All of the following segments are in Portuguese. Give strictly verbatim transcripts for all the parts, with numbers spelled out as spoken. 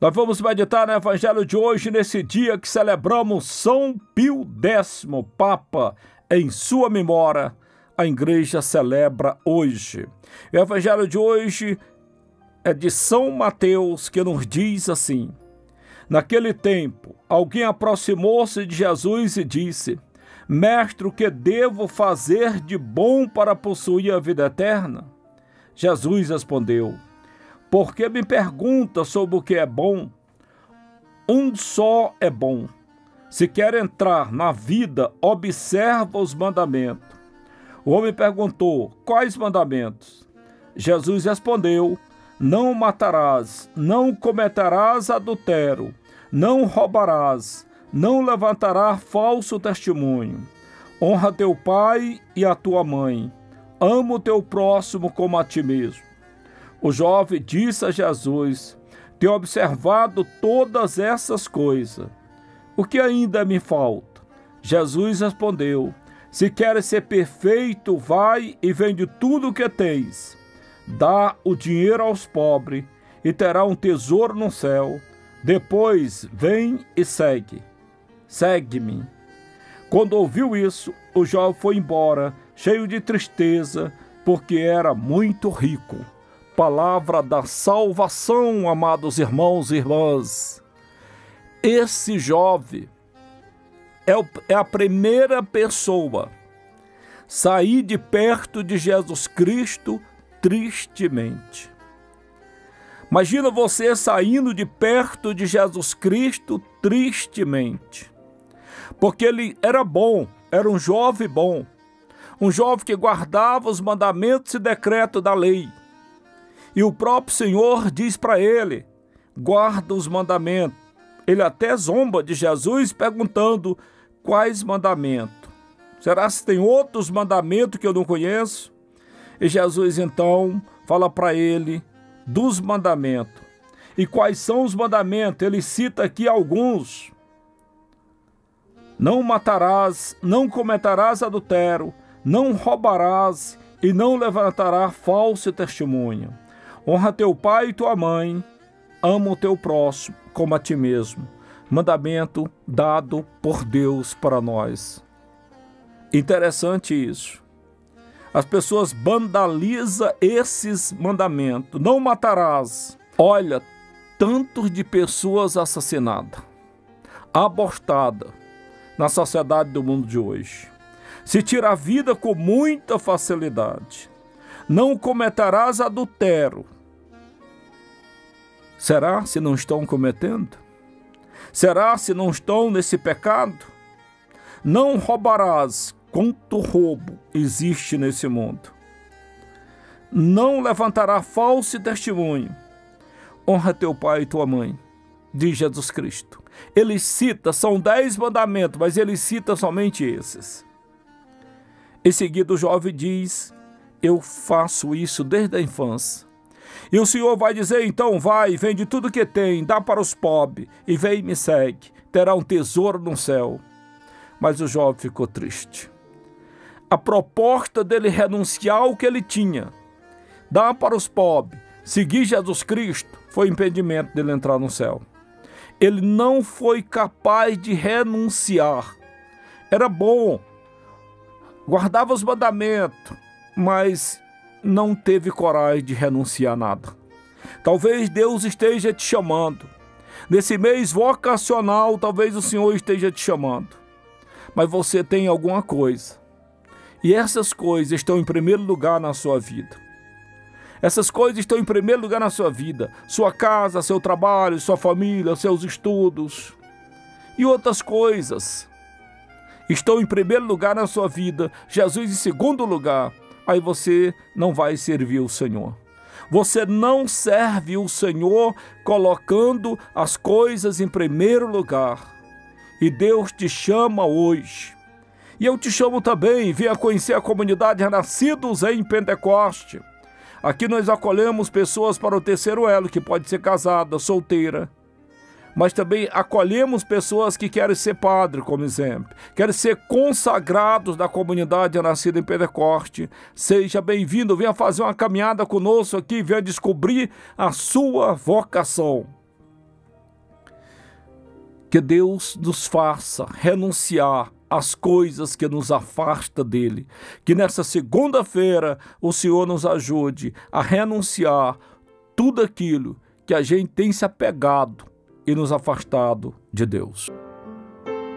Nós vamos meditar no evangelho de hoje, nesse dia que celebramos São Pio X, Papa. Em sua memória, a igreja celebra hoje. O evangelho de hoje é de São Mateus, que nos diz assim: naquele tempo, alguém aproximou-se de Jesus e disse: Mestre, o que devo fazer de bom para possuir a vida eterna? Jesus respondeu: Por que me pergunta sobre o que é bom? Um só é bom. Se quer entrar na vida, observa os mandamentos. O homem perguntou: Quais mandamentos? Jesus respondeu: Não matarás, não cometerás adultério, não roubarás, não levantarás falso testemunho. Honra teu pai e a tua mãe. Ama o teu próximo como a ti mesmo. O jovem disse a Jesus: Tenho observado todas essas coisas. O que ainda me falta? Jesus respondeu: Se queres ser perfeito, vai e vende tudo o que tens. Dá o dinheiro aos pobres e terá um tesouro no céu. Depois vem e segue. Segue-me. Quando ouviu isso, o jovem foi embora, cheio de tristeza, porque era muito rico. Palavra da salvação, amados irmãos e irmãs. Esse jovem é, o, é a primeira pessoa a sair de perto de Jesus Cristo tristemente. Imagina você saindo de perto de Jesus Cristo tristemente. Porque ele era bom, era um jovem bom. Um jovem que guardava os mandamentos e decretos da lei. E o próprio Senhor diz para ele: guarda os mandamentos. Ele até zomba de Jesus perguntando: quais mandamentos? Será que tem outros mandamentos que eu não conheço? E Jesus então fala para ele dos mandamentos. E quais são os mandamentos? Ele cita aqui alguns: não matarás, não cometerás adultério, não roubarás e não levantarás falso testemunho. Honra teu pai e tua mãe, ama o teu próximo como a ti mesmo. Mandamento dado por Deus para nós. Interessante isso. As pessoas vandalizam esses mandamentos. Não matarás. Olha, tantos de pessoas assassinadas, abortadas na sociedade do mundo de hoje. Se tira a vida com muita facilidade. Não cometerás adultério. Será se não estão cometendo? Será se não estão nesse pecado? Não roubarás. Quanto roubo existe nesse mundo! Não levantará falso testemunho. Honra teu pai e tua mãe, diz Jesus Cristo. Ele cita, são dez mandamentos, mas ele cita somente esses. Em seguida o jovem diz: eu faço isso desde a infância. E o Senhor vai dizer: então vai, vende tudo que tem, dá para os pobres e vem e me segue, terá um tesouro no céu. Mas o jovem ficou triste. A proposta dele renunciar ao que ele tinha, dar para os pobres, seguir Jesus Cristo, foi impedimento dele entrar no céu. Ele não foi capaz de renunciar. Era bom, guardava os mandamentos, mas não teve coragem de renunciar a nada. Talvez Deus esteja te chamando. Nesse mês vocacional, talvez o Senhor esteja te chamando. Mas você tem alguma coisa. E essas coisas estão em primeiro lugar na sua vida. Essas coisas estão em primeiro lugar na sua vida. Sua casa, seu trabalho, sua família, seus estudos. E outras coisas estão em primeiro lugar na sua vida. Jesus em segundo lugar. Aí você não vai servir o Senhor. Você não serve o Senhor colocando as coisas em primeiro lugar. E Deus te chama hoje. E eu te chamo também, venha conhecer a comunidade Renascidos em Pentecoste. Aqui nós acolhemos pessoas para o terceiro elo, que pode ser casada, solteira. Mas também acolhemos pessoas que querem ser padre, como exemplo. Querem ser consagrados da comunidade Renascida em Pentecoste. Seja bem-vindo, venha fazer uma caminhada conosco aqui, venha descobrir a sua vocação. Que Deus nos faça renunciar às coisas que nos afastam dele. Que nessa segunda-feira o Senhor nos ajude a renunciar tudo aquilo que a gente tem se apegado e nos afastado de Deus.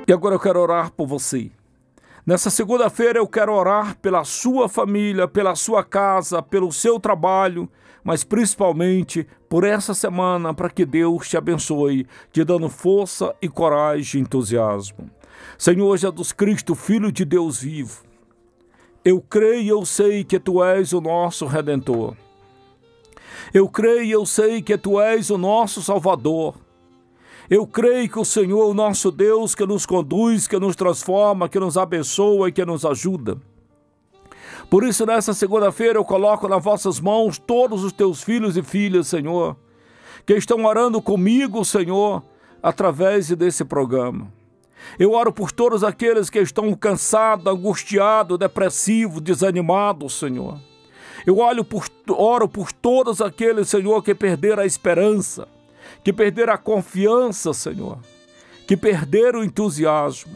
E agora eu quero orar por você. Nessa segunda-feira eu quero orar pela sua família, pela sua casa, pelo seu trabalho, mas principalmente por essa semana, para que Deus te abençoe, te dando força e coragem e entusiasmo. Senhor Jesus Cristo, Filho de Deus vivo, eu creio e eu sei que Tu és o nosso Redentor. Eu creio e eu sei que Tu és o nosso Salvador. Eu creio que o Senhor, o nosso Deus, que nos conduz, que nos transforma, que nos abençoa e que nos ajuda. Por isso, nessa segunda-feira, eu coloco nas vossas mãos todos os teus filhos e filhas, Senhor, que estão orando comigo, Senhor, através desse programa. Eu oro por todos aqueles que estão cansados, angustiados, depressivos, desanimados, Senhor. Eu oro por, oro por todos aqueles, Senhor, que perderam a esperança, que perderam a confiança, Senhor, que perderam o entusiasmo.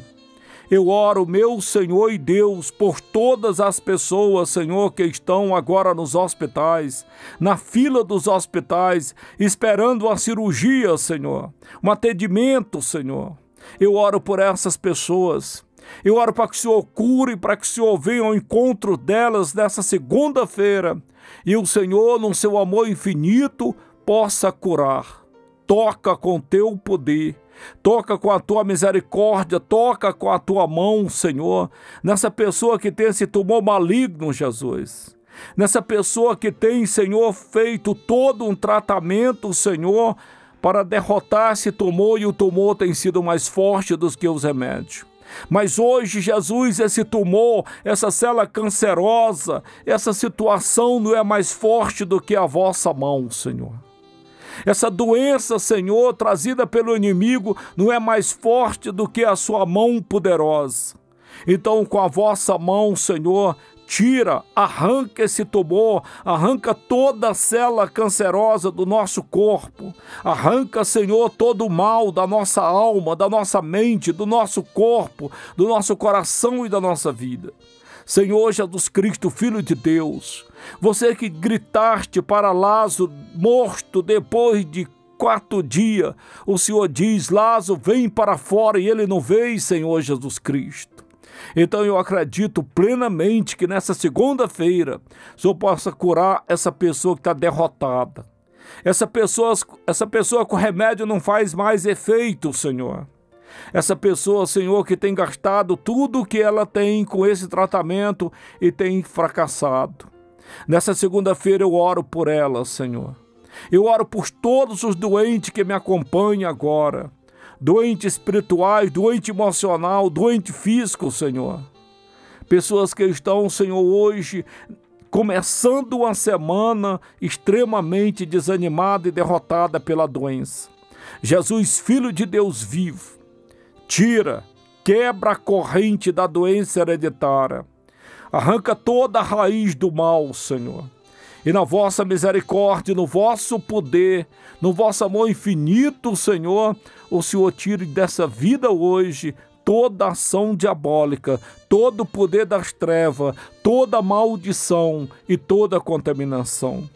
Eu oro, meu Senhor e Deus, por todas as pessoas, Senhor, que estão agora nos hospitais, na fila dos hospitais, esperando uma cirurgia, Senhor, um atendimento, Senhor. Eu oro por essas pessoas. Eu oro para que o Senhor cure, para que o Senhor venha ao encontro delas nessa segunda-feira e o Senhor, no seu amor infinito, possa curar. Toca com o teu poder, toca com a tua misericórdia, toca com a tua mão, Senhor, nessa pessoa que tem esse tumor maligno, Jesus. Nessa pessoa que tem, Senhor, feito todo um tratamento, Senhor, para derrotar esse tumor, e o tumor tem sido mais forte do que os remédios. Mas hoje, Jesus, esse tumor, essa célula cancerosa, essa situação não é mais forte do que a vossa mão, Senhor. Essa doença, Senhor, trazida pelo inimigo, não é mais forte do que a sua mão poderosa. Então, com a vossa mão, Senhor, tira, arranca esse tumor, arranca toda a célula cancerosa do nosso corpo. Arranca, Senhor, todo o mal da nossa alma, da nossa mente, do nosso corpo, do nosso coração e da nossa vida. Senhor Jesus Cristo, Filho de Deus, você que gritaste para Lázaro morto depois de quatro dias, o Senhor diz, Lázaro, vem para fora, e ele não veio, Senhor Jesus Cristo. Então eu acredito plenamente que nessa segunda-feira o Senhor possa curar essa pessoa que está derrotada. Essa pessoa, essa pessoa com remédio não faz mais efeito, Senhor. Essa pessoa, Senhor, que tem gastado tudo o que ela tem com esse tratamento e tem fracassado. Nessa segunda-feira eu oro por ela, Senhor. Eu oro por todos os doentes que me acompanham agora. Doentes espirituais, doente emocional, doente físico, Senhor. Pessoas que estão, Senhor, hoje começando uma semana extremamente desanimada e derrotada pela doença. Jesus, Filho de Deus vivo, tira, quebra a corrente da doença hereditária. Arranca toda a raiz do mal, Senhor. E na vossa misericórdia, no vosso poder, no vosso amor infinito, Senhor, o Senhor tire dessa vida hoje toda ação diabólica, todo o poder das trevas, toda maldição e toda contaminação.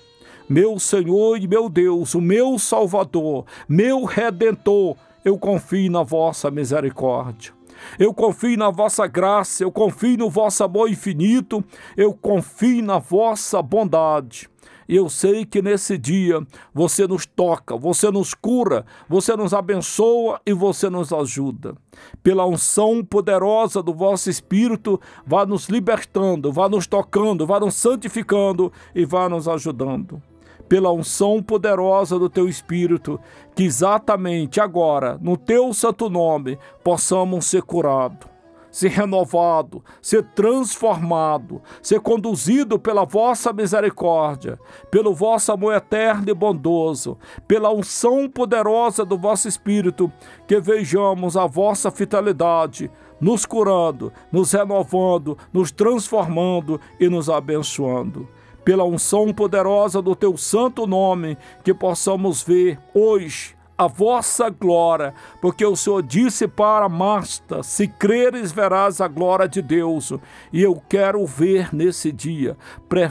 Meu Senhor e meu Deus, o meu Salvador, meu Redentor, eu confio na vossa misericórdia, eu confio na vossa graça, eu confio no vosso amor infinito, eu confio na vossa bondade. E eu sei que nesse dia você nos toca, você nos cura, você nos abençoa e você nos ajuda. Pela unção poderosa do vosso Espírito, vá nos libertando, vá nos tocando, vá nos santificando e vá nos ajudando. Pela unção poderosa do teu Espírito, que exatamente agora, no teu santo nome, possamos ser curados, ser renovados, ser transformados, ser conduzidos pela vossa misericórdia, pelo vosso amor eterno e bondoso, pela unção poderosa do vosso Espírito, que vejamos a vossa fidelidade, nos curando, nos renovando, nos transformando e nos abençoando. Pela unção poderosa do teu santo nome, que possamos ver hoje a vossa glória, porque o Senhor disse para Marta, se creres verás a glória de Deus, e eu quero ver nesse dia, pre-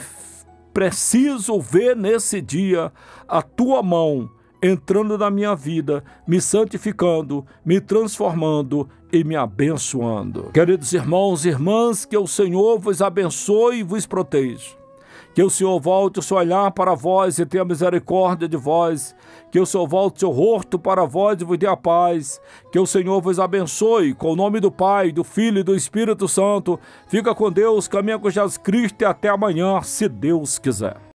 preciso ver nesse dia a tua mão entrando na minha vida, me santificando, me transformando e me abençoando. Queridos irmãos e irmãs, que o Senhor vos abençoe e vos proteja. Que o Senhor volte o seu olhar para vós e tenha misericórdia de vós. Que o Senhor volte o seu rosto para vós e vos dê a paz. Que o Senhor vos abençoe. Com o nome do Pai, do Filho e do Espírito Santo. Fica com Deus, caminha com Jesus Cristo e até amanhã, se Deus quiser.